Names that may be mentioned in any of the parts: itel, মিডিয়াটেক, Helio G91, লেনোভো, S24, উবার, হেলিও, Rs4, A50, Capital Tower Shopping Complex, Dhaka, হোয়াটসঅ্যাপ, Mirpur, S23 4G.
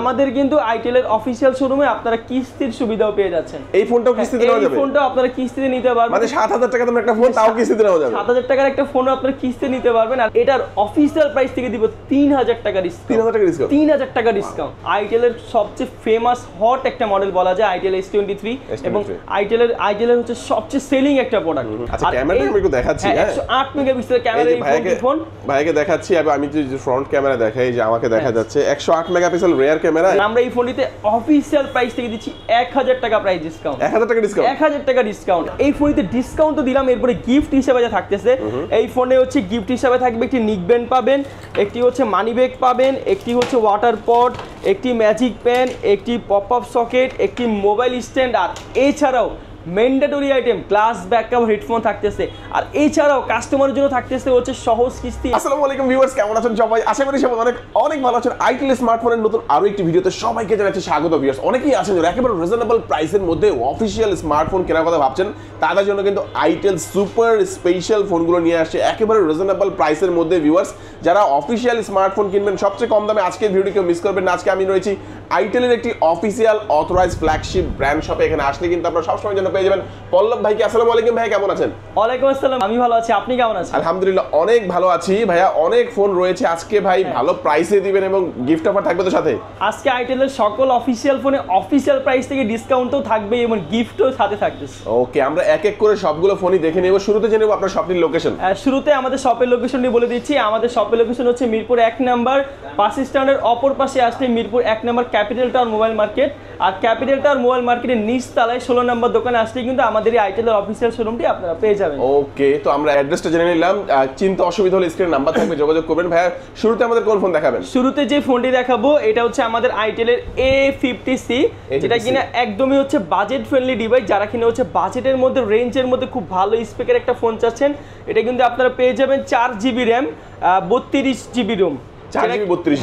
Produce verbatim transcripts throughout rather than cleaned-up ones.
আমাদের কিন্তু আইটেলের অফিশিয়াল শোরুমে আপনারা কিস্তির সুবিধাও পেয়ে যাচ্ছেন। এই ফোনটাও কিস্তিতে নেওয়া যাবে, এই ফোনটাও আপনারা কিস্তিতে নিতে পারবেন। মানে সাত হাজার টাকা দামের একটা ফোন তাও কিস্তিতে নেওয়া যাবে, সাত হাজার টাকার একটা ফোনও আপনারা কিস্তিতে নিতে পারবেন। আর এটার অফিশিয়াল প্রাইস থেকে দিব তিন হাজার টাকা ডিসকাউন্ট, তিন হাজার টাকা ডিসকাউন্ট। আইটেলের সবচেয়ে ফেমাস হট একটা মডেল বলা যায় আইটেল এস টোয়েন্টি থ্রি, এবং আইটেলের আইটেলের হচ্ছে সবচেয়ে সেলিং একটা প্রোডাক্ট। আচ্ছা, ক্যামেরা আমি একটু দেখাচ্ছি, একশো আট মেগাপিক্সেল ক্যামেরা এই ফোন ভাইকে দেখাচ্ছি। আমি যে ফ্রন্ট ক্যামেরা দেখাই যে আমাকে দেখা যাচ্ছে একশো আট মেগাপিক্সেল রেয়ার ক্যামেরা। আমরা এই ফোনটিতে অফিশিয়াল প্রাইস থেকে দিচ্ছি এক হাজার টাকা প্রাইস ডিসকাউন্ট, এক হাজার টাকা ডিসকাউন্ট, এক হাজার টাকা ডিসকাউন্ট। এই ফোনটিতে ডিসকাউন্ট তো দিলাম, এরপরে গিফট হিসেবে যা থাকতেছে এই ফোনে হচ্ছে গিফট হিসেবে থাকবে একটি নিকব্যান্ড পাবেন, একটি হচ্ছে মানি ব্যাগ পাবেন, একটি হচ্ছে ওয়াটার পট, একটি ম্যাজিক পেন, একটি পপ আপ সকেট, একটি মোবাইল স্ট্যান্ড, আর এছাড়াও mandatory item glass back cover headphone থাকতেছে। আর এছাড়াও কাস্টমারের জন্য থাকতেছে হচ্ছে সহজ কিস্তি। আসসালামু আলাইকুম ভিউয়ার্স, কেমন আছেন সবাই? আশা করি সবাই অনেক অনেক ভালো আছেন। আইটেল স্মার্টফোনের নতুন আরো একটি ভিডিওতে সবাইকে জানাচ্ছি স্বাগত ভিউয়ার্স। অনেকেই আছেন যারা একেবারে রিজনেবল প্রাইসের মধ্যে অফিশিয়াল স্মার্টফোন কেনার কথা ভাবছেন, তাদের জন্য কিন্তু আইটেল সুপার স্পেশাল ফোনগুলো নিয়ে আসছে একেবারে রিজনেবল প্রাইসের মধ্যে। ভিউয়ার্স যারা অফিশিয়াল স্মার্টফোন কিনবেন সবচেয়ে কম দামে আজকের ভিডিওকে মিস করবেন না। আজকে আমি রয়েছি আইটেলের একটি অফিশিয়াল অথরাইজ ফ্ল্যাগশিপ ব্র্যান্ড শপে। এখানে আসলে কিন্তু আপনারা সবসময় জন্য পেয়ে যাবেন পল্লব ভাইকে। আসসালামু আলাইকুম ভাই, কেমন আছেন? ওয়ালাইকুম আসসালাম, আমি ভালো আছি, আপনি কেমন আছেন? আলহামদুলিল্লাহ অনেক ভালো আছি ভাইয়া। অনেক ফোন রয়েছে আজকে ভাই, ভালো প্রাইসে দিবেন এবং গিফট অফার থাকবে তো সাথে। আজকে আইটেলের সকল অফিশিয়াল ফোনে অফিশিয়াল প্রাইস থেকে ডিসকাউন্টও থাকবে এবং গিফটও সাথে থাকবে। ওকে, আমরা এক এক করে সবগুলো ফোনই দেখে নেব। শুরুতে জেনে নেব আপনার শপটির লোকেশন। শুরুতে আমাদের শপের লোকেশনটি বলে দিচ্ছি। আমাদের শপের লোকেশন হচ্ছে মিরপুর এক নাম্বার বাস স্ট্যান্ডের অপর পাশে আসলে মিরপুর এক number capital tower mobile market. আর ক্যাপিটাল টাওয়ার মোবাইল মার্কেটের নিচতলায় ষোলো নম্বর দোকানে আসলে কিন্তু আমাদের এই আইটেলের অফিসিয়াল শোরুমটি আপনারা পেয়ে যাবেন। ওকে, তো আমরা অ্যাড্রেসটা জেনে নিলাম। চিন্তা অসুবিধা হলে স্ক্রিনে নাম্বার থাকবে, যোগাযোগ করবেন। ভাই শুরুতে আমাদের কোন ফোন দেখাবেন? শুরুতে যে ফোনটি দেখাবো এটা হচ্ছে আমাদের আইটেলের এ ফিফটি সি, যেটা কিনা একদমই হচ্ছে বাজেট ফ্রেন্ডলি ডিভাইস। যারা কিনা হচ্ছে বাজেটের মধ্যে রেঞ্জের মধ্যে খুব ভালো স্পিকার একটা ফোন চাচ্ছেন, এটা কিন্তু আপনারা পেয়ে যাবেন চার জিবি র্যাম বত্রিশ জিবি রোম।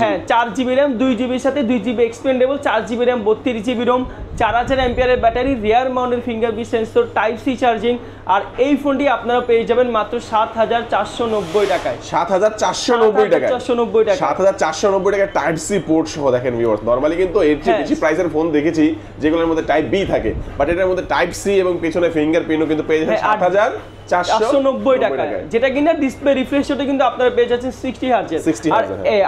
হ্যাঁ, চার জিবি র্যাম দুই জিবির সাথে দুই জিবি এক্সপেন্ডেবল, চার জিবি র্যাম বত্রিশ জিবি রোম, চার হাজার অ্যাম্পিয়ারের ব্যাটারি, রিয়ার মাউন্টের fingerprint sensor, type C charging. আর এই ফোনটি আপনারা পেয়ে যাবেন মাত্র সাত হাজার চারশো নব্বই টাকায়, সাত হাজার চারশো নব্বই টাকা, চারশো নব্বই টাকা, সাত হাজার চারশো নব্বই টাকা টাইপ সি পোর্ট সহ। দেখেন ভিউয়ার্স, নর্মালি কিন্তু এর চেয়ে বেশি প্রাইসের ফোন দেখেছি যেগুলোর মধ্যে টাইপ বি থাকে, বাট এটার মধ্যে টাইপ সি এবং পেছনে ফিঙ্গারপ্রিন্টও কিন্তু পেয়ে যাবেন সাত হাজার চারশো নব্বই টাকা, যেটা কিনা ডিসপ্লে রিফ্রেশ রেটে কিন্তু আপনারা পেয়ে যাচ্ছেন সিক্সটি হার্টজের। আর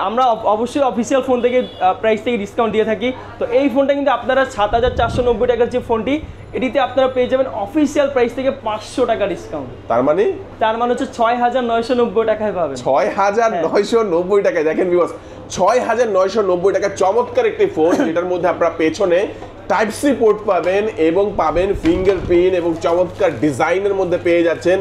আমরা অবশ্যই অফিসিয়াল ফোন থেকে প্রাইস থেকে ডিসকাউন্ট দিয়ে থাকি। তো এই ফোনটা কিন্তু আপনারা সাত হাজার চারশো নব্বই টাকার যে ফোনটি, এটিতে আপনারা পেয়ে যাবেন অফিসিয়াল প্রাইস থেকে পাঁচশো টাকা ডিসকাউন্ট। তার মানে তার মানে হচ্ছে ছয় হাজার নয়শো নব্বই টাকায় পাবেন, ছয় হাজার নয়শো নব্বই টাকায়। দেখেন ভিউয়ার্স, ছয় হাজার নয়শো নব্বই টাকা চমৎকার একটি ফোন, যেটার মধ্যে আপনারা পেছনে টাইপ সি পোর্ট পাবেন এবং পাবেন ফিঙ্গারপ্রিন্ট এবং চমৎকার ডিজাইনের মধ্যে পেয়ে যাচ্ছেন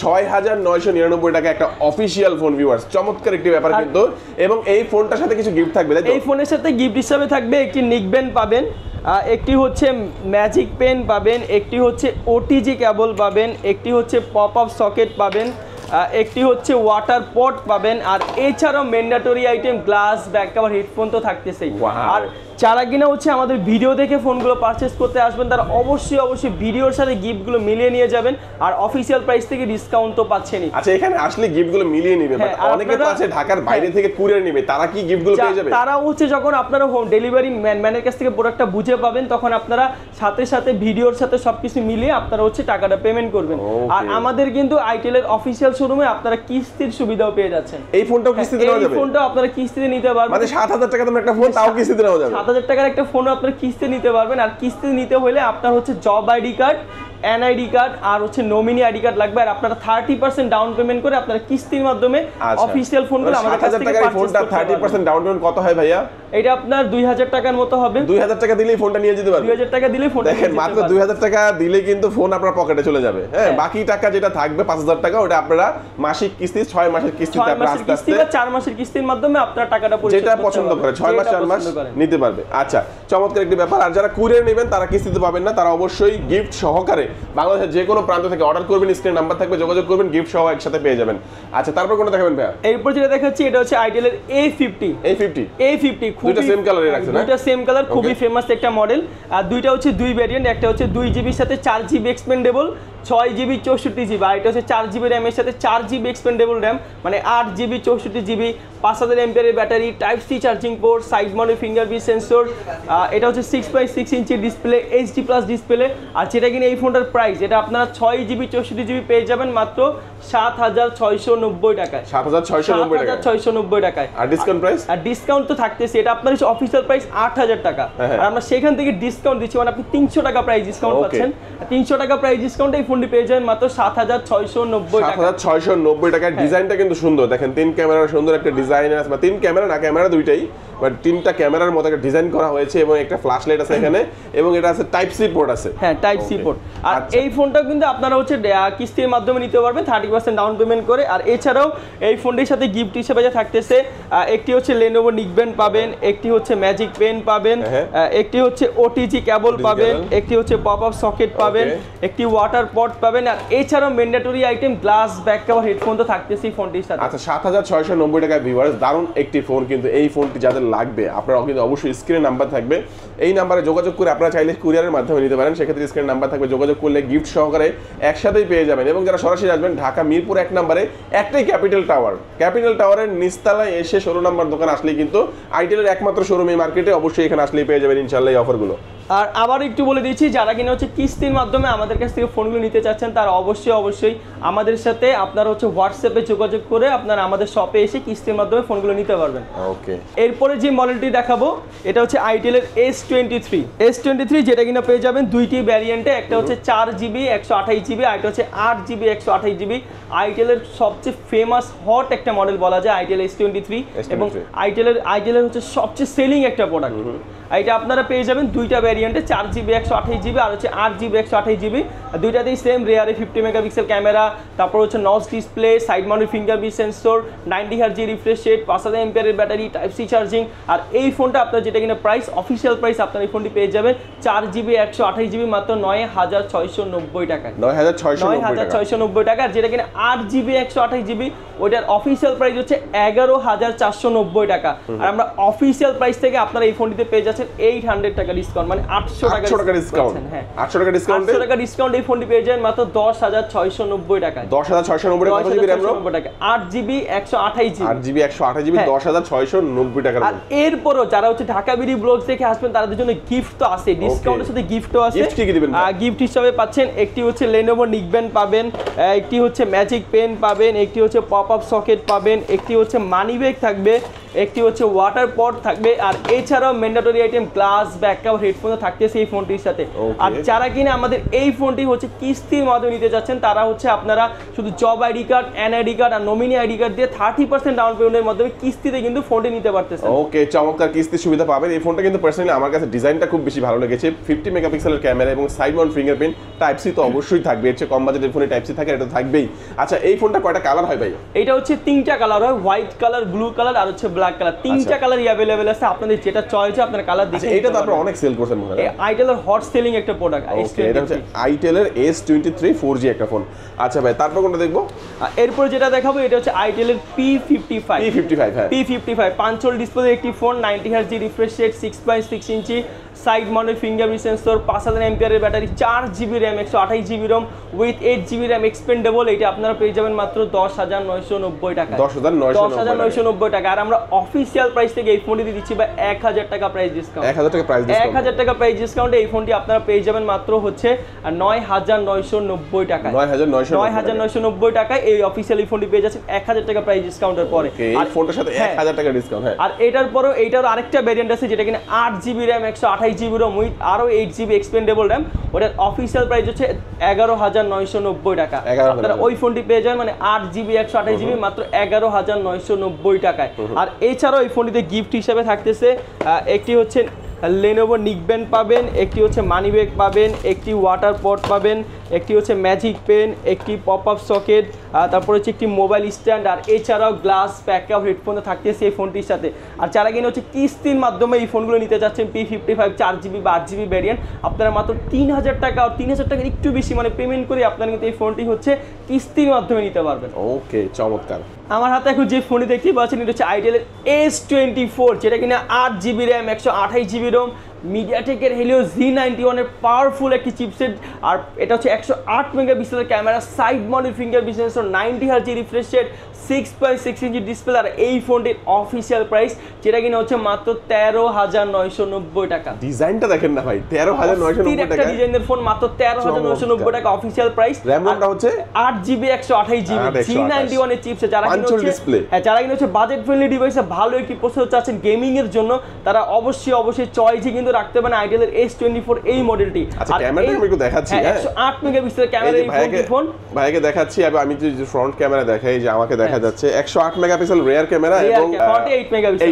ছয় হাজার নয়শো নিরানব্বই টাকা একটা অফিসিয়াল ফোন। ভিউয়ার্স চমৎকার একটি ব্যাপার কিন্তু, এবং এই ফোনটার সাথে কিছু গিফট থাকবে। এই ফোনের সাথে গিফট হিসাবে থাকবে একটি নিকব্যান্ড পাবেন, একটি হচ্ছে ম্যাজিক পেন পাবেন, একটি হচ্ছে ওটিজি কেবল পাবেন, একটি হচ্ছে পপ আপ সকেট পাবেন, একটি হচ্ছে ওয়াটার পট পাবেন। আর এছাড়াও mandatory item glass back cover headphone তো থাকতেছেই। আর যারা কিনা হচ্ছে আমাদের ভিডিও দেখে ফোনগুলো পারচেস করতে আসবেন, তারা অবশ্যই অবশ্যই ভিডিওর সাথে গিফটগুলো মিলিয়ে নিয়ে যাবেন। আর অফিসিয়াল প্রাইস থেকে ডিসকাউন্ট তো পাচ্ছেনই। আচ্ছা, এখানে আসলে গিফটগুলো মিলিয়ে নেবে, বাট অনেকে তো আছে ঢাকার বাইরে থেকে কুরিয়ার নেবে, তারা কি গিফটগুলো পেয়ে যাবে? তারা হচ্ছে যখন আপনারা হোম ডেলিভারি ম্যানের কাছ থেকে প্রোডাক্টটা বুঝে পাবেন, তখন আপনারা সাথে সাথে ভিডিওর সাথে সবকিছু মিলিয়ে আপনারা হচ্ছে টাকাটা পেমেন্ট করবেন। আর আমাদের কিন্তু আইটেলের অফিসিয়াল শোরুমে আপনারা কিস্তির সুবিধাও পেয়ে যাচ্ছেন। এই ফোনটাও কিস্তিতে নেওয়া যাবে, এই ফোনটাও আপনারা কিস্তিতে নিতে পারবেন। মানে সাত হাজার টাকা দামের একটা ফোন তাও কিস্তিতে নেওয়া যাবে, সাত হাজার টাকার একটা ফোন আপনারা কিস্তিতে নিতে পারবেন। আর কিস্তিতে নিতে হলে আপনার হচ্ছে job ID card, NID card আর হচ্ছে নমিনি আইডি কার্ড লাগবে। আর আপনারা ত্রিশ পার্সেন্ট ডাউন পেমেন্ট করে আপনারা কিস্তির মাধ্যমে অফিশিয়াল ফোনগুলো আমাদের কাছ থেকে পারচেজ করতে পারবেন। ত্রিশ পার্সেন্ট ডাউন পেমেন্ট কত হয় ভাইয়া? এটা আপনার দুই হাজার টাকার মতো হবে। দুই হাজার টাকা দিলেই ফোনটা নিয়ে যেতে পারবেন, দুই হাজার টাকা দিলেই ফোনটা। দেখেন মাত্র দুই হাজার টাকা দিলে কিন্তু ফোন আপনার পকেটে চলে যাবে। হ্যাঁ, বাকি টাকা যেটা থাকবে পাঁচ হাজার টাকা, ওটা আপনারা মাসিক কিস্তি, ছয় মাসের কিস্তিতে আপনারা আস্তে আস্তে চার মাসের কিস্তির মাধ্যমে আপনারা টাকাটা পরিশোধ যেটা পছন্দ করে ছয় মাস চার মাস নিতে পারবে। আচ্ছা, চমৎকার একটা ব্যাপার। আর যারা কুরিয়ার নেবেন তারা কিস্তিতে পাবেন না, তারা অবশ্যই গিফট সহকারে বাংলাদেশের যে কোনো প্রান্ত থেকে অর্ডার করবেন, স্ক্রিন নাম্বার থাকবে, যোগাযোগ করবেন, গিফট সহ একসাথে পেয়ে যাবেন। আচ্ছা, তারপর কোনটা দেখাবেন ভাইয়া? এরপর যেটা দেখাচ্ছি এটা হচ্ছে আইটেলের A fifty. A fifty A fifty দুটো সেম কালারে রাখছেন, দুটো সেম কালার, খুবই ফেমাস একটা মডেল। আর দুইটা হচ্ছে দুই ভেরিয়েন্ট, একটা হচ্ছে দুই জিবি এর সাথে চার জিবি এক্সপেন্ডেবল, ছয় জিবি চৌষট্টি জিবি আর এটা হচ্ছে চার জিবি র্যাম, এর সাথে চার জিবি এক্সপেন্ডেবল র্যাম মানে আট জিবি চৌষট্টি জিবি পাঁচ হাজার এমপিআরের battery, type C charging port, side mount fingerprint sensor, এটা হচ্ছে six by six inch display, HD plus display. আর যেটা কিনা এই ফোনটার প্রাইস এটা আপনারা ছয় জিবি চৌষট্টি জিবি পেয়ে যাবেন মাত্র সাত হাজার ছয়শো নব্বই টাকায়, সাত হাজার ছয়শো নব্বই টাকায়। আর ডিসকাউন্ট প্রাইস, আর ডিসকাউন্ট তো থাকতেছে, এটা আপনার অফিসিয়াল প্রাইস আট হাজার টাকা, আর আমরা সেখান থেকে ডিসকাউন্ট দিচ্ছি মানে আপনি তিনশো টাকা প্রাইস ডিসকাউন্ট পাচ্ছেন, তিনশো টাকা প্রাইস ডিসকাউন্ট এই ফোনটি পেয়ে যাবেন মাত্র সাত হাজার ছয়শো নব্বই টাকা, সাত হাজার ছয়শো নব্বই টাকা। ডিজাইনটা কিন্তু সুন্দর, দেখেন তিন ক্যামেরা সুন্দর একটা ডিজাইন আছে, তিন ক্যামেরা না ক্যামেরা দুইটাই বাট তিনটা ক্যামেরার মতো একটা ডিজাইন করা হয়েছে, এবং একটা ফ্ল্যাশ লাইট আছে এখানে, এবং এটা আছে টাইপ সি পোর্ট আছে, হ্যাঁ টাইপ সি পোর্ট। আর এই ফোনটা কিন্তু আপনারা হচ্ছে কিস্তির মাধ্যমে নিতে পারবেন থার্টি পার্সেন্ট ডাউন পেমেন্ট করে। আর এছাড়াও এই ফোনটির সাথে গিফট হিসেবে যা থাকতেছে একটি হচ্ছে লেনোভো নিকবেন পাবেন, একটি হচ্ছে ম্যাজিক পেন পাবেন, একটি হচ্ছে ওটিজি কেবল পাবেন, একটি হচ্ছে পপ আপ সকেট পাবেন, একটি ওয়াটার পট পাবেন, আর এছাড়াও mandatory item glass back cover headphone তো থাকতেছে এই ফোনটির সাথে। আচ্ছা সাত হাজার ছয়শো নব্বই টাকা ভিউয়ার্স, দারুণ একটি ফোন কিন্তু। এই ফোনটি যাদের লাগবে আপনারা কিন্তু অবশ্যই স্ক্রিনে নাম্বার থাকবে, এই নাম্বারে যোগাযোগ করে আপনারা চাইলে কুরিয়ারের মাধ্যমে নিতে পারেন, সেক্ষেত্রে স্ক্রিনে নাম্বার থাকবে, যোগাযোগ করলে গিফট সহকারে একসাথেই পেয়ে যাবেন। এবং যারা সরাসরি আসবেন ঢাকা মিরপুর এক নম্বরে একটাই ক্যাপিটাল টাওয়ার, ক্যাপিটাল টাওয়ারের নিচতলায় এসে ষোলো নম্বর দোকান আসলেই কিন্তু আইটেলের একমাত্র শোরুম এই মার্কেটে, অবশ্যই এখানে আসলেই পেয়ে যাবেন ইনশাল্লাহ এই অফারগুলো। আর আবার একটু বলে দিচ্ছি, যারা কিনা হচ্ছে কিস্তির মাধ্যমে আমাদের কাছ থেকে ফোনগুলো নিতে চাচ্ছেন তারা অবশ্যই অবশ্যই আমাদের সাথে আপনারা হচ্ছে হোয়াটসঅ্যাপে যোগাযোগ করে আপনারা আমাদের শপে এসে কিস্তির মাধ্যমে ফোনগুলো নিতে পারবেন। ওকে, এরপরে যে মডেলটি দেখাবো এটা হচ্ছে আইটেলের S twenty three, S twenty three, যেটা কিনা পেয়ে যাবেন দুইটি ভ্যারিয়েন্টে, একটা হচ্ছে চার জিবি একশো আঠাশ জিবি আর একটা হচ্ছে আট জিবি একশো আঠাশ জিবি। আইটেলের সবচেয়ে ফেমাস হট একটা মডেল বলা যায় আইটেল এস টোয়েন্টি থ্রি, এবং আইটেলের আইটেলের হচ্ছে সবচেয়ে সেলিং একটা প্রোডাক্ট। এটা আপনারা পেয়ে যাবেন দুইটা ভ্যারিয়েন্টে, চার জিবি একশো আঠাশ জিবি আর হচ্ছে আট জিবি একশো আঠাশ জিবি, দুইটাতেই সেম রেয়ারে ফিফটি মেগাপিক্সেল ক্যামেরা, তারপর হচ্ছে notch display, side mounted fingerprint sensor, ninety hertz refresh rate, পাঁচ হাজার এমপিআরের ব্যাটারি, টাইপ সি চার্জিং। আর এই ফোনটা আপনার যেটা কিনা প্রাইস অফিসিয়াল প্রাইস আপনার এই ফোনটি পেয়ে যাবেন চার জিবি একশো আঠাশ জিবি মাত্র নয় হাজার ছয়শো নব্বই টাকা, নয় হাজার ছয়শো নব্বই টাকা। আর যেটা কিনা আট জিবি একশো আঠাশ জিবি ওইটার অফিসিয়াল প্রাইস হচ্ছে এগারো হাজার চারশো নব্বই টাকা। আর আমরা অফিসিয়াল প্রাইস থেকে আপনারা এই ফোনটিতে পেয়ে যাচ্ছেন এইট হান্ড্রেড টাকা ডিসকাউন্ট মানে আটশো টাকা ডিসকাউন্ট, হ্যাঁ আটশো টাকা ডিসকাউন্ট, আটশো টাকা ডিসকাউন্ট এই ফোনটি পেয়ে যাবেন মাত্র দশ হাজার ছয়শো নব্বই টাকা, দশ হাজার ছয়শো নব্বই টাকা, আট জিবি একশো আঠাশ জিবি, আট জিবি একশো আঠাশ জিবি, দশ হাজার ছয়শো নব্বই টাকা। আর এরপরও যারা হচ্ছে ঢাকা বিডি ব্লগ থেকে আসবেন তাদের জন্য গিফট তো আছে, ডিসকাউন্টের সাথে গিফটও আছে। গিফট হিসাবে পাচ্ছেন একটি হচ্ছে লেনোভো নিকব্যান্ড পাবেন, একটি হচ্ছে ম্যাজিক পেন পাবেন, একটি হচ্ছে পপ আপ সকেট পাবেন, একটি হচ্ছে মানি ব্যাগ থাকবে, একটি হচ্ছে ওয়াটার পট থাকবে, আর এছাড়াও mandatory item glass back cover headphone থাকতেছে এই ফোনটির সাথে। আর যারা কিনা আমাদের এই ফোনটি হচ্ছে কিস্তির মাধ্যমে নিতে যাচ্ছেন তারা হচ্ছে আপনারা শুধু job ID card, N ID card আর নমিনি আইডি কার্ড দিয়ে থার্টি পার্সেন্ট ডাউন পেমেন্টের মাধ্যমে কিস্তিতে কিন্তু ফোনটি নিতে পারতেছেন। ওকে, চমৎকার কিস্তির সুবিধা পাবেন। এই ফোনটা কিন্তু পার্সোনালি আমার কাছে ডিজাইনটা খুব বেশি ভালো লেগেছে, ফিফটি মেগাপিক্সেলের ক্যামেরা এবং side mount fingerprint, type C তো অবশ্যই থাকবে, এর চেয়ে কম বাজেটের ফোনে টাইপ সি থাকে এটা থাকবেই। আচ্ছা এই ফোনটা কয়টা কালার হয় ভাই? এটা হচ্ছে তিনটা কালার হয়, হোয়াইট কালার, ব্লু কালার আর হচ্ছে ব্ল্যাক কালার, তিনটা কালারই अवेलेबल আছে, আপনাদের যেটা চয়েস হয় আপনারা কালার দেখে। এটা তো আপনারা অনেক সেল করছেন মনে হয়, এই আইটেল এর হট সেলিং একটা প্রোডাক্ট। ওকে, এটা হচ্ছে আইটেল এর S twenty three four G একটা ফোন। আচ্ছা ভাই তারপর কোনটা দেখব? এরপর যেটা দেখাবো এটা হচ্ছে আইটেল এর P fifty five, P fifty five, হ্যাঁ পি ফিফটি ফাইভ, পাঁচ ইঞ্চি ডিসপ্লে একটি ফোন, নব্বই hertz refresh rate, six point six inch, side mounted fingerprint sensor, পাঁচ হাজার এমপিআরের ব্যাটারি, চার জিবি র্যাম, একশো আঠাশ GB ROM with eight GB RAM expandable. এটা আপনারা পেয়ে যাবেন মাত্র দশ হাজার নয়শো নব্বই টাকা, দশ হাজার নয়শো নব্বই টাকা। আর আমরা অফিসিয়াল প্রাইস থেকে এই ফোনটি দিচ্ছি বা এক হাজার টাকা প্রাইস ডিসকাউন্ট, এক হাজার টাকা প্রাইস, এক হাজার টাকা প্রাইস ডিসকাউন্টে এই ফোনটি আপনারা পেয়ে যাবেন মাত্র হচ্ছে নয় হাজার নয়শো নব্বই টাকা, নয় হাজার নয়শো নয় হাজার নয়শো নব্বই টাকায় এই অফিসিয়াল এই ফোনটি পেয়ে যাচ্ছেন এক হাজার টাকা প্রাইস ডিসকাউন্টের পরে। আর ফোনটার সাথে এক হাজার টাকা ডিসকাউন্ট, হ্যাঁ। আর এটার পরেও এইটার আরেকটা ভ্যারিয়েন্ট আছে যেটা কিনা আট জিবি র্যাম, একশো আঠাশ জিবি রম উইথ আরো এইট জিবি এক্সপেন্ডেবল র্যাম, ওটার অফিসিয়াল প্রাইস হচ্ছে এগারো হাজার নয়শো নব্বই টাকা। আপনারা ওই ফোনটি পেয়ে যাবেন মানে আট জিবি একশো আঠাশ জিবি মাত্র এগারো হাজার নয়শো নব্বই টাকায়। আর এছাড়াও এই ফোনটিতে গিফট হিসাবে থাকতেছে একটি হচ্ছে লেনোভো নিকব্যান্ড পাবেন, একটি হচ্ছে মানি ব্যাগ পাবেন, একটি ওয়াটার পট পাবেন, একটি হচ্ছে ম্যাজিক পেন, একটি পপ আপ সকেট, তারপর হচ্ছে একটি মোবাইল স্ট্যান্ড, আর এছাড়াও গ্লাস ব্যাকআপ হেডফোনও থাকতেছে এই ফোনটির সাথে। আর যারা কিনা হচ্ছে কিস্তির মাধ্যমে এই ফোনগুলো নিতে চাচ্ছেন পি ফিফটি ফাইভ চার জিবি বা আট জিবি ভ্যারিয়েন্ট, আপনারা মাত্র তিন হাজার টাকা আর তিন হাজার টাকার একটু বেশি মানে পেমেন্ট করে আপনারা কিন্তু এই ফোনটি হচ্ছে কিস্তির মাধ্যমে নিতে পারবেন। ওকে, চমৎকার। আমার হাতে এখন যে ফোনটি দেখতে পাচ্ছেন এটা হচ্ছে আইটেলের এস টোয়েন্টি ফোর, যেটা কিনা আট জিবি র্যাম, একশো আঠাশ জিবি রম মিডিয়াটেকের হেলিও জি নাইনটি ওয়ান এর পাওয়ারফুল একটি চিপসেট। আর এটা হচ্ছে একশো আট মেগাপিক্সেলের camera, side mounted fingerprint sensor, ninety hertz refresh rate, six point six inch display. আর এই ফোনটির অফিসিয়াল প্রাইস যেটা কিনা হচ্ছে মাত্র তেরো হাজার নয়শো নব্বই টাকা। ডিজাইনটা দেখেন না ভাই, তেরো হাজার নয়শো নব্বই টাকা ডিজাইনের ফোন, মাত্র তেরো হাজার নয়শো নব্বই টাকা অফিসিয়াল প্রাইস। র্যামটা হচ্ছে আট জিবি একশো আঠাশ জিবি জি নাইনটি ওয়ান এর চিপসে। যারা ডিসপ্লে হ্যাঁ যারা কিনা হচ্ছে বাজেট ফ্রেন্ডলি ডিভাইসে ভালো একটি প্রসেসর চাচ্ছেন গেমিং এর জন্য, তারা অবশ্যই অবশ্যই চয়েসে কিন্তু রাখতে পারেন itel এর এস টোয়েন্টি ফোর এই মডেলটি। আচ্ছা ক্যামেরাটা আমি একটু দেখাচ্ছি, হ্যাঁ একশো আট মেগাপিক্সেলের ক্যামেরা এই ফোন ভাইকে দেখাচ্ছি। আর আমি যে ফ্রন্ট ক্যামেরা দেখাই, যে আমাকে দেখা যাচ্ছে একশো আট মেগাপিক্সেল রিয়ার ক্যামেরা এবং ফ্রন্টে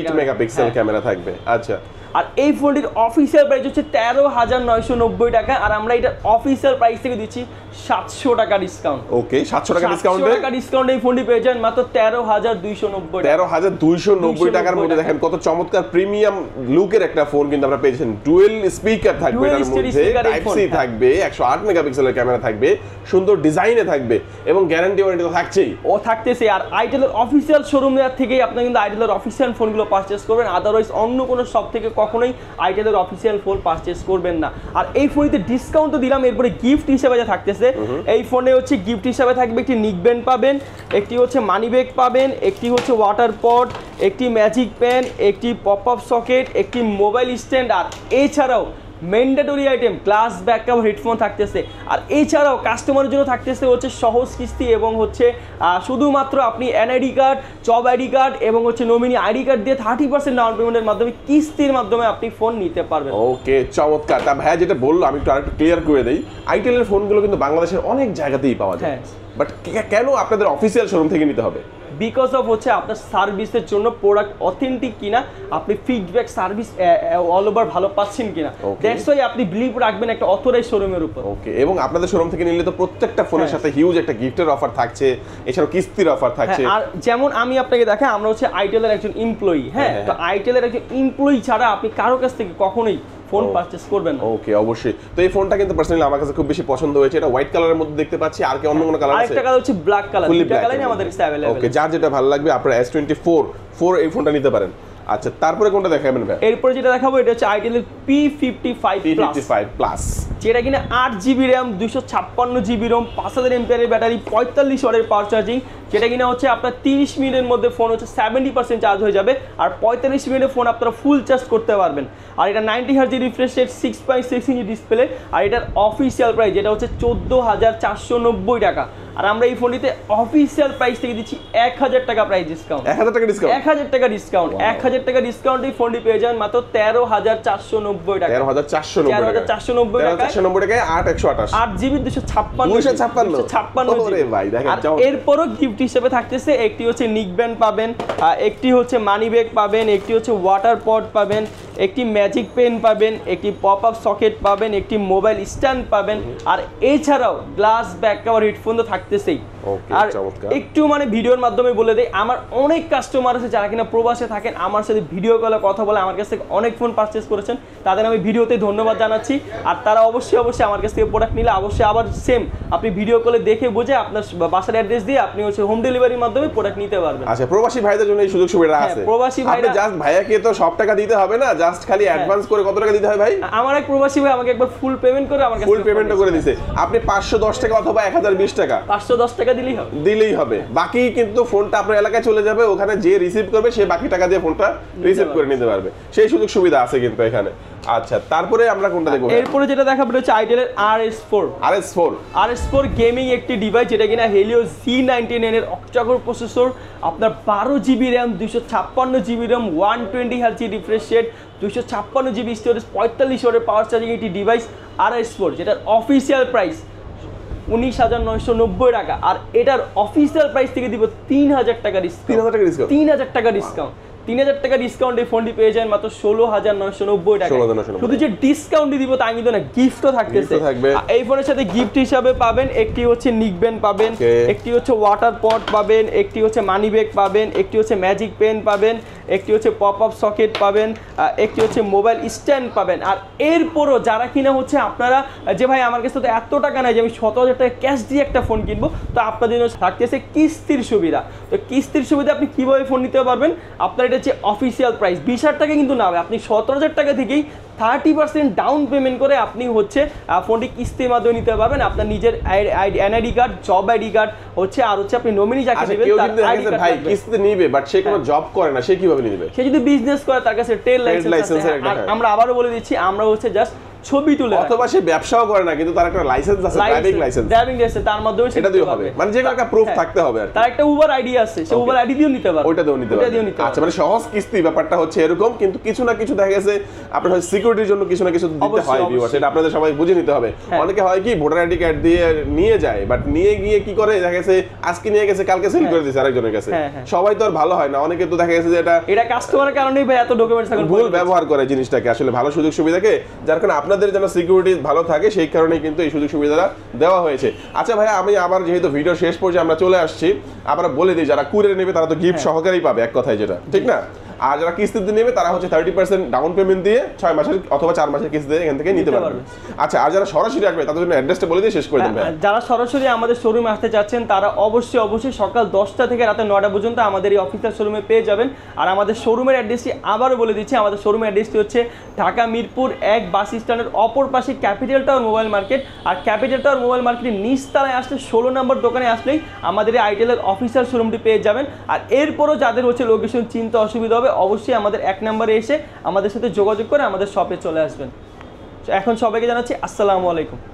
আট মেগাপিক্সেল ক্যামেরা থাকবে। আচ্ছা আর এই ফোনটির অফিসিয়াল প্রাইস হচ্ছে তেরো হাজার নয়শো নব্বই টাকা, আর আমরা এটার অফিসিয়াল প্রাইস থেকে দিচ্ছি সাতশো টাকা ডিসকাউন্ট। ওকে, সাতশো টাকা ডিসকাউন্ট, সাতশো টাকা ডিসকাউন্টে এই ফোনটি পেয়ে যান মাত্র তেরো হাজার দুইশো নব্বই তেরো হাজার দুইশো নব্বই টাকার মধ্যে। দেখেন কত চমৎকার প্রিমিয়াম লুকের একটা ফোন কিন্তু আমরা পেয়েছেন। ডুয়েল স্পিকার থাকবে, এটার মধ্যে টাইপ সি থাকবে, একশো আট মেগাপিক্সেলের ক্যামেরা থাকবে, সুন্দর ডিজাইনে থাকবে এবং গ্যারান্টি ওয়ারেন্টি তো থাকছেই ও থাকতেছে। আর itel এর অফিসিয়াল শোরুম থেকেই আপনারা কিন্তু itel এর অফিসিয়াল ফোনগুলো পারচেজ করবেন, আদারওয়াইজ অন্য কোনো শপ থেকে কখনোই itel এর অফিসিয়াল ফোন পারচেজ করবেন না। আর এই ফোনটিতে ডিসকাউন্ট তো দিলাম, এরপরে গিফট হিসেবে যা থাকতেছে এই ফোনে হচ্ছে গিফট হিসেবে থাকবে একটি নিকব্যান্ড পাবেন, একটি হচ্ছে মানি ব্যাগ পাবেন, একটি হচ্ছে ওয়াটার পট, একটি ম্যাজিক পেন, একটি পপ আপ সকেট, একটি মোবাইল স্ট্যান্ড। আর এছাড়াও mandatory item glass back cover, headphone থাকতেছে। আর এছাড়াও কাস্টমারের জন্য থাকতেছে হচ্ছে সহজ কিস্তি এবং হচ্ছে শুধুমাত্র আপনি NID card, job ID card এবং হচ্ছে নমিনি আইডি কার্ড দিয়ে থার্টি পার্সেন্ট ডাউন পেমেন্টের মাধ্যমে কিস্তির মাধ্যমে আপনি ফোন নিতে পারবেন। ওকে চমৎকার। তা ভাইয়া যেটা বললো আমি একটু আরেকটু ক্লিয়ার করে দিই, itel এর ফোনগুলো কিন্তু বাংলাদেশের অনেক জায়গাতেই পাওয়া যায়, বাট কেন আপনাদের অফিসিয়াল শোরুম থেকে নিতে হবে? বিকজ অফ হচ্ছে আপনার সার্ভিসের জন্য প্রোডাক্ট অথেন্টিক কিনা, আপনি ফিডব্যাক সার্ভিস অল ওভার ভালো পাচ্ছেন কিনা, দ্যাটস ওয়াই আপনি বিলিভ রাখবেন একটা অথরাইজড শোরুমের উপর। ওকে, এবং আপনাদের শোরুম থেকে নিলে তো প্রত্যেকটা ফোনের সাথে হিউজ একটা গিফটের অফার থাকছে, এছাড়াও কিস্তির অফার থাকছে। আর যেমন আমি আপনাকে দেখাই, আমরা হচ্ছে itel এর একজন এমপ্লয়ি, হ্যাঁ তো itel এর একজন এমপ্লয়ি ছাড়া আপনি কারো কাছ থেকে কখনোই ফোন পারচেজ করবেন না। ওকে অবশ্যই। তো এই ফোনটা কিন্তু পার্সোনালি আমার কাছে খুব বেশি পছন্দ হয়েছে, এটা হোয়াইট কালারের মধ্যে দেখতে পাচ্ছি। আর কি অন্য কোনো কালার আছে? আরেকটা কালার হচ্ছে ব্ল্যাক কালার, দুটো কালারই আমাদের কাছে अवेलेबल। ওকে, যার যেটা ভালো লাগবে আপনারা এস টোয়েন্টি ফোর এই ফোনটা নিতে পারেন। আচ্ছা তারপরে কোনটা দেখাবেন ভাই? এরপর যেটা দেখাবো এটা হচ্ছে itel P fifty five plus, যেটা কিনা আট জিবি র্যাম, দুইশো ছাপ্পান্ন জিবি রোম, পাঁচ হাজার এমপিআরের ব্যাটারি, পঁয়তাল্লিশ ওয়াটের পাওয়ার চার্জিং, যেটা কিনা হচ্ছে আপনার তিরিশ মিনিটের মধ্যে ফোন হচ্ছে সেভেন্টি পার্সেন্ট চার্জ হয়ে যাবে, আর পঁয়তাল্লিশ মিনিটের ফোন আপনারা ফুল চার্জ করতে পারবেন। আর এটা ninety hertz refresh rate, six point six inch display, আর এটার অফিসিয়াল প্রাইস যেটা হচ্ছে চোদ্দো হাজার চারশো নব্বই টাকা। আর আমরা এই ফোনটিতে অফিসিয়াল প্রাইস থেকে দিচ্ছি এক হাজার টাকা প্রাইস ডিসকাউন্ট, এক হাজার টাকা ডিসকাউন্ট, এক হাজার টাকা ডিসকাউন্ট এক হাজার টাকা ডিসকাউন্ট এই ফোনটি পেয়ে যাবেন মাত্র তেরো হাজার চারশো নব্বই টাকা, তেরো হাজার চারশো নব্বই টাকা, চারশো নব্বই টাকায় আট একশো আঠাশ আট জিবি দুশো ছাপ্পান্ন ছাপ্পান্ন ছাপ্পান্ন এরপরও গিফট হিসেবে থাকতেছে একটি হচ্ছে নিকব্যান্ড পাবেন, একটি হচ্ছে মানি ব্যাগ পাবেন, একটি হচ্ছে ওয়াটার পট পাবেন, একটি ম্যাজিক পেন পাবেন, একটি পপ আপ সকেট পাবেন, একটি মোবাইল স্ট্যান্ড পাবেন, আর এছাড়াও গ্লাস ব্যাক কভার, হেডফোন তো থাকতেছেই। আর একটু মানে ভিডিওর মাধ্যমে বলে দেই, আমার অনেক কাস্টমার আছে যারা কিনা প্রবাসে থাকেন, আমার সাথে ভিডিও কলে কথা বলে আমার কাছ থেকে অনেক ফোন পারচেস করেছেন, তাদের আমি ভিডিওতে ধন্যবাদ জানাচ্ছি। আর তারা অবশ্যই অবশ্যই আমার কাছ থেকে প্রোডাক্ট নিলে অবশ্যই আবার সেম আপনি ভিডিও কলে দেখে বুঝে আপনার বাসার অ্যাড্রেস দিয়ে আপনি হচ্ছে হোম ডেলিভারির মাধ্যমে প্রোডাক্ট নিতে পারবেন। আচ্ছা প্রবাসী ভাইদের জন্য এই সুযোগ সুবিধা আছে? প্রবাসী ভাইরা জাস্ট ভাইয়াকে তো সব টাকা দিতে হবে না, জাস্ট খালি অ্যাডভান্স করে কত টাকা দিতে হয় ভাই? আমার এক প্রবাসী ভাই আমাকে একবার ফুল পেমেন্ট করে আমার কাছে ফুল পেমেন্ট করে দিয়েছে। আপনি পাঁচশো দশ টাকা অথবা এক হাজার বিশ টাকা, পাঁচশো দশ টাকা দিলেই হবে, দিলেই হবে। বাকি কিন্তু ফোনটা আপনার এলাকায় চলে যাবে, ওখানে যে রিসিভ করবে সে বাকি টাকা দিয়ে ফোনটা রিসিভ করে নিতে পারবে, সেই সুযোগ সুবিধা আছে কিন্তু এখানে। আচ্ছা তারপরে আমরা কোনটা দেখব? এরপরে যেটা দেখাবো হচ্ছে itel এর আর এস ফোর, আর এস ফোর আর এস ফোর গেমিং একটি ডিভাইস, যেটা কিনা helio জি নাইনটি নাইন এর অক্টাকোর প্রসেসর, আপনার বারো জিবি র্যাম, দুইশো ছাপ্পান্ন GB ROM, one twenty hertz refresh rate, দুইশো ছাপ্পান্ন জিবি স্টোরেজ, পঁয়তাল্লিশ ওয়াটের পাওয়ার চার্জিং একটি ডিভাইস আর এস ফোর, যেটার অফিসিয়াল প্রাইস উনিশ হাজার নয়শো নব্বই টাকা। আর এটার অফিসিয়াল প্রাইস থেকে দিব তিন হাজার টাকা ডিসকাউন্ট, তিন হাজার টাকা ডিসকাউন্ট তিন হাজার টাকা ডিসকাউন্ট এই ফোনটি পেয়ে যান মাত্র ষোলো হাজার নয়শো নব্বই টাকা। শুধু যে ডিসকাউন্টই দিব তা কিন্তু না, গিফটও থাকতেছে। এই ফোনের সাথে গিফট হিসাবে পাবেন একটি হচ্ছে নিকব্যান্ড পাবেন, একটি হচ্ছে ওয়াটার পট পাবেন, একটি হচ্ছে মানি ব্যাগ পাবেন, একটি হচ্ছে ম্যাজিক পেন পাবেন, একটি হচ্ছে পপ আপ সকেট পাবেন, একটি হচ্ছে মোবাইল স্ট্যান্ড পাবেন। আর এরপরও যারা কিনা হচ্ছে আপনারা যে ভাই আমার কাছে তো এত টাকা নাই যে আমি সতেরো হাজার টাকা ক্যাশ দিয়ে একটা ফোন কিনবো, তো আপনাদের থাকতেছে কিস্তির সুবিধা। তো কিস্তির সুবিধা আপনি কীভাবে ফোন নিতে পারবেন? আপনার যে অফিসিয়াল প্রাইস বিশ হাজার টাকা কিন্তু না, আপনি সতেরো হাজার টাকা থেকেই থার্টি পার্সেন্ট ডাউন পেমেন্ট করে আপনি হচ্ছে ফোনটি কিস্তির মাধ্যমে নিতে পারবেন। আপনার নিজের NID card, job ID card হচ্ছে আর হচ্ছে আপনি নমিনি যাকে দেবেন তার ভাই কিস্তিতে নেবে, বাট সে কোনো জব করে না, সে কিভাবে নেবে? সে যদি বিজনেস করে তার কাছে ট্রেড লাইসেন্স আছে। আমরা আবারও বলে দিচ্ছি, আমরা হচ্ছে জাস্ট ছবি তুলে অথবা সে ব্যবসাও করে না কিন্তু তার একটা লাইসেন্স আছে, ড্রাইভিং লাইসেন্স, ড্রাইভিং লাইসেন্স তার মাধ্যমে সেটা দিয়ে হবে, মানে যে একটা প্রুফ থাকতে হবে আর তার একটা উবার আইডি আছে, সে উবার আইডি দিয়েও নিতে পারবে, ওটা দিয়েও নিতে পারবে। আচ্ছা, মানে সহজ কিস্তি ব্যাপারটা হচ্ছে এরকম, কিন্তু কিছু না কিছু দেখা গেছে আপনার হয় সিকিউরিটির জন্য কিছু না কিছু দিতে হয় ভিউয়ার, সেটা আপনাদের সবাই বুঝে নিতে হবে। অনেকে হয় কি ভোটার আইডি কার্ড দিয়ে নিয়ে যায়, বাট নিয়ে গিয়ে কি করে দেখা গেছে আজকে নিয়ে গেছে কালকে সেল করে দিয়েছে আরেকজনের কাছে, সবাই তো আর ভালো হয় না, অনেকে তো দেখা গেছে যে এটা এটা কাস্টমারের কারণেই ভাই এত ডকুমেন্টস থাকে, ভুল ব্যবহার করে জিনিসটাকে। আসলে ভালো সুযোগ সুবিধাকে, যার কারণে আপনাদের যেন সিকিউরিটি ভালো থাকে সেই কারণে কিন্তু এই সুযোগ সুবিধাটা দেওয়া হয়েছে। আচ্ছা ভাই, আমি আবার যেহেতু ভিডিও শেষ পর্যায়ে আমরা চলে আসছি, আবার বলে দিই যারা কুরিয়ারে নেবে তারা তো গিফট সহকারেই পাবে এক কথায়, যেটা ঠিক না। আর যারা কিস্তিতে নেবে তারা হচ্ছে থার্টি পার্সেন্ট ডাউন পেমেন্ট দিয়ে ছয় মাসের অথবা চার মাসের কিস্তি দিয়ে এখান থেকে নিতে পারবে। আচ্ছা, আর যারা সরাসরি আসবে তাদের জন্য অ্যাড্রেসটা বলে দিয়ে শেষ করে দেবেন। যারা সরাসরি আমাদের শোরুমে আসতে চাচ্ছেন তারা অবশ্যই অবশ্যই সকাল দশটা থেকে রাতে নটা পর্যন্ত আমাদের এই অফিসিয়াল শোরুমে পেয়ে যাবেন। আর আমাদের শোরুমের অ্যাড্রেসটি আবারও বলে দিচ্ছি, আমাদের শোরুমের অ্যাড্রেসটি হচ্ছে ঢাকা মিরপুর এক বাস স্ট্যান্ডের অপর পাশে ক্যাপিটাল টাওয়ার মোবাইল মার্কেট। আর ক্যাপিটাল টাওয়ার মোবাইল মার্কেটের নিচতলায় আসলে ষোলো নম্বর দোকানে আসলেই আমাদের এই আইটেলের অফিসিয়াল শোরুমটি পেয়ে যাবেন। আর এরপরও যাদের হচ্ছে লোকেশন চিনতে অসুবিধা হবে অবশ্যই আমাদের এক নম্বরে এসে আমাদের সাথে যোগাযোগ করে আমাদের শপে চলে আসবেন। এখন সবাইকে জানাচ্ছি আসসালামু আলাইকুম।